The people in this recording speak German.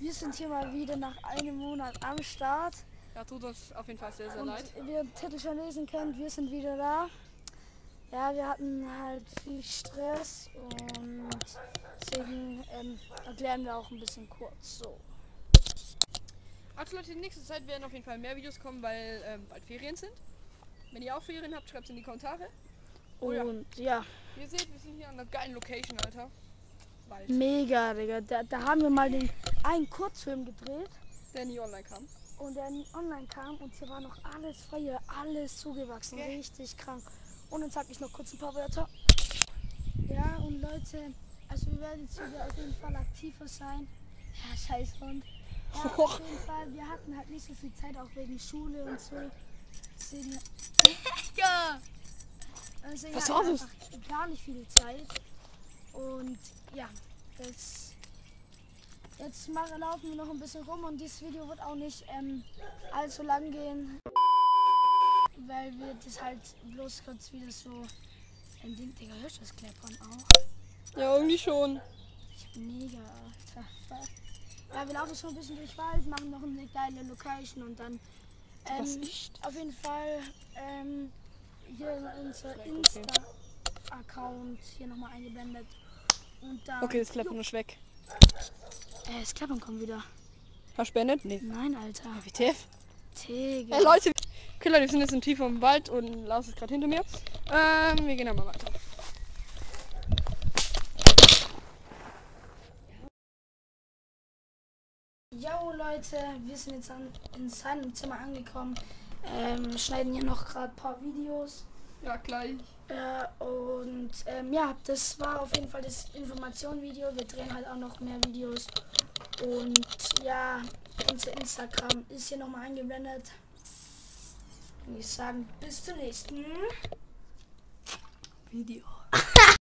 Wir sind hier mal wieder nach einem Monat am Start. Ja, tut uns auf jeden Fall sehr, sehr leid. Wie ihr den Titel schon lesen könnt, wir sind wieder da. Ja, wir hatten halt viel Stress und deswegen erklären wir auch ein bisschen kurz so. Also Leute, in nächster Zeit werden auf jeden Fall mehr Videos kommen, weil bald Ferien sind. Wenn ihr auch Ferien habt, schreibt es in die Kommentare. Oh, und ja. Ihr seht, wir sind hier an einer geilen Location, Alter. Wald. Mega, Digga. Da haben wir mal einen Kurzfilm gedreht. Der nie online kam. Und hier war noch alles frei, hier alles zugewachsen. Okay. Richtig krank. Und dann sag ich noch kurz ein paar Wörter. Ja, und Leute, also wir werden jetzt wieder auf jeden Fall aktiver sein. Ja, scheiß Hund. Ja, auf jeden Fall, wir hatten halt nicht so viel Zeit, auch wegen Schule und so. Deswegen, ja. Deswegen was war das? Gar nicht viel Zeit. Und ja, jetzt laufen wir noch ein bisschen rum und dieses Video wird auch nicht allzu lang gehen. Weil wir das halt bloß kurz wieder so ein Ding, Digga, hörst du das Klappern auch? Ja, irgendwie schon. Ich bin mega, Alter. Ja, wir laufen schon ein bisschen durch Wald, machen noch eine geile Location und dann auf jeden Fall hier unser Insta-Account hier nochmal eingeblendet. Und dann, okay, das Klappern ist weg. Das Klappern kommt wieder. Verspendet? Nee. Nein, Alter. WTF? Digga. Hey, Leute. Okay Leute, wir sind jetzt im tiefen Wald und Lars ist gerade hinter mir. Wir gehen einmal weiter. Jo Leute, wir sind jetzt in seinem Zimmer angekommen. Schneiden hier noch gerade ein paar Videos. Ja, gleich. Und ja, das war auf jeden Fall das Information-Video. Wir drehen halt auch noch mehr Videos. Und ja, unser Instagram ist hier nochmal eingeblendet. Ich würde sagen, bis zum nächsten Video.